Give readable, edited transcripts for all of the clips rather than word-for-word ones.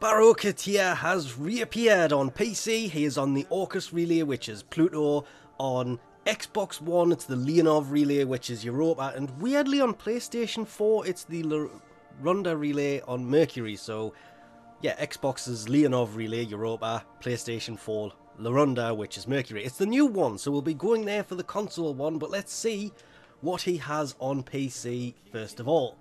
Baro Ki'Teer has reappeared on PC. He is on the Orcus Relay, which is Pluto. On Xbox One, it's the Leonov Relay, which is Europa. And weirdly, on PlayStation 4, it's the Larunda Relay on Mercury. So, yeah, Xbox's Leonov Relay, Europa, PlayStation 4, Larunda, which is Mercury. It's the new one, so we'll be going there for the console one, but let's see what he has on PC first of all.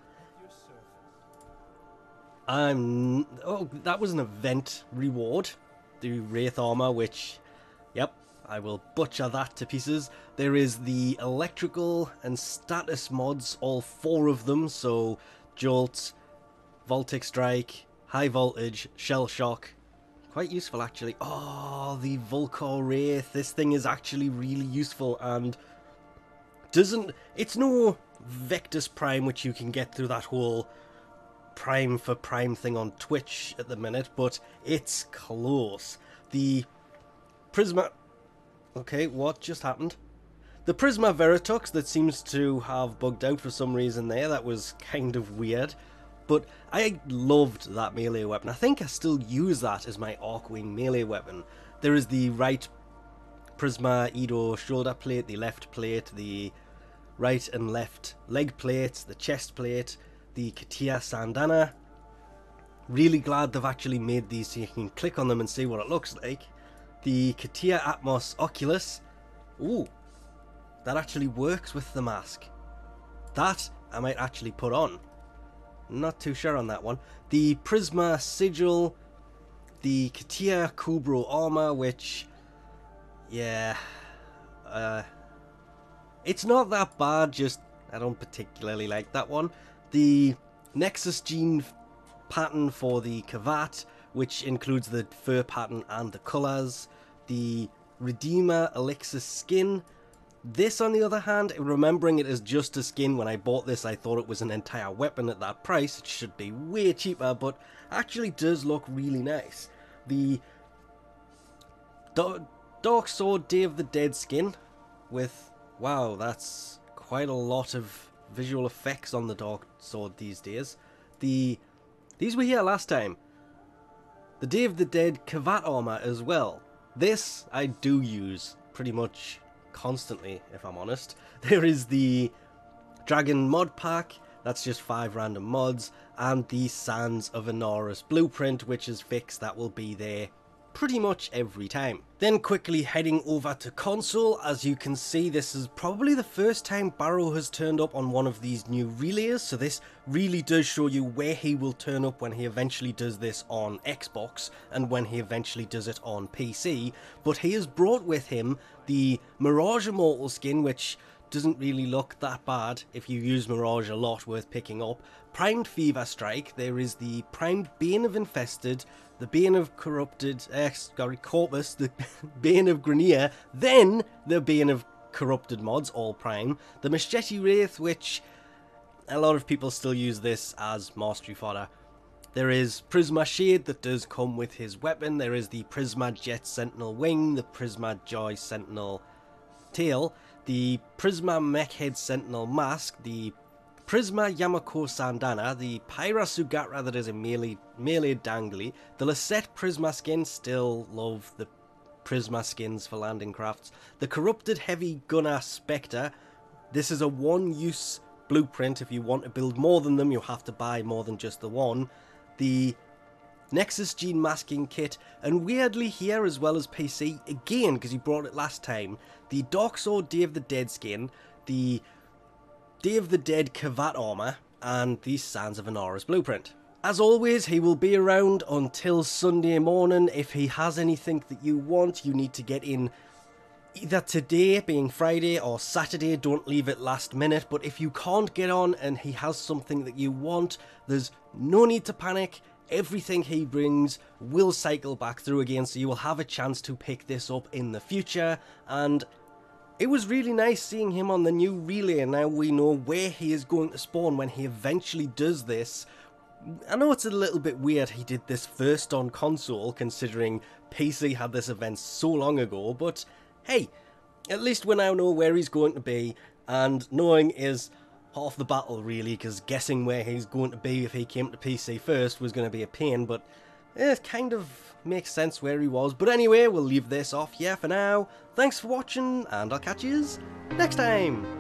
Oh, that was an event reward, the Wraith armor, which, yep, I will butcher that to pieces. There is the electrical and status mods, all four of them, so Jolt, Voltaic Strike, High Voltage, Shell Shock. Quite useful, actually. Oh, the Vulkar Wraith. This thing is actually really useful and doesn't... It's no Vectis Prime, which you can get through that whole Prime for Prime thing on Twitch at the minute, but it's close. The Prisma... Okay, what just happened? The Prisma Veritux that seems to have bugged out for some reason there. That was kind of weird. But I loved that melee weapon. I think I still use that as my Arcwing melee weapon. There is the right Prisma Edo shoulder plate, the left plate, the right and left leg plates, the chest plate, the Katia Sandana. Really glad they've actually made these so you can click on them and see what it looks like. The Katia Atmos Oculus. Ooh, that actually works with the mask. That I might actually put on. Not too sure on that one. The Prisma Sigil. The Katia Kubro armor, which, yeah, it's not that bad, just I don't particularly like that one. The Nexus Gene pattern for the Kavat, which includes the fur pattern and the colours. The Redeemer Elixis skin. This, on the other hand, remembering it is just a skin, when I bought this I thought it was an entire weapon at that price. It should be way cheaper, but actually does look really nice. The Dark Sword Day of the Dead skin with... Wow, that's quite a lot of visual effects on the Dark Sword these days. These were here last time. The Day of the Dead Kavat armor as well. This I do use pretty much constantly, if I'm honest. There is the Dragon mod pack. That's just 5 random mods. And the Sands of Inaros blueprint, which is fixed. That will be there pretty much every time. Then quickly heading over to console, as you can see this is probably the first time Baro has turned up on one of these new relays, so this really does show you where he will turn up when he eventually does this on Xbox and when he eventually does it on PC, but he has brought with him the Mirage Immortal skin, which doesn't really look that bad if you use Mirage a lot, worth picking up. Primed Fever Strike, there is the Primed Bane of Infested, the Bane of Corrupted, Corpus, the Bane of Grineer, then the Bane of Corrupted mods, all Prime. The Machete Wraith, which a lot of people still use this as mastery fodder. There is Prisma Shade that does come with his weapon. There is the Prisma Jet Sentinel Wing, the Prisma Joy Sentinel Tail, the Prisma Mechhead Sentinel Mask, the Prisma Yamako Sandana, the Pyra Sugatra that is a melee dangly, the Lissette Prisma skin, still love the Prisma skins for landing crafts, the Corrupted Heavy Gunner Spectre. This is a one-use blueprint. If you want to build more than them, you have to buy more than just the one. The Nexus Gene Masking Kit, and weirdly here as well as PC, again, because he brought it last time, the Dark Sword Day of the Dead skin, the Day of the Dead Kavat armor, and the Sands of Inaros blueprint. As always, he will be around until Sunday morning. If he has anything that you want, you need to get in either today, being Friday, or Saturday. Don't leave it last minute, but if you can't get on and he has something that you want, there's no need to panic. Everything he brings will cycle back through again, so you will have a chance to pick this up in the future. And it was really nice seeing him on the new relay. Now we know where he is going to spawn when he eventually does this. I know it's a little bit weird he did this first on console, considering PC had this event so long ago, but hey, at least we now know where he's going to be, and knowing is half the battle really, because guessing where he's going to be if he came to PC first was going to be a pain, but It kind of makes sense where he was, but anyway, we'll leave this off here for now. Thanks for watching, and I'll catch you next time.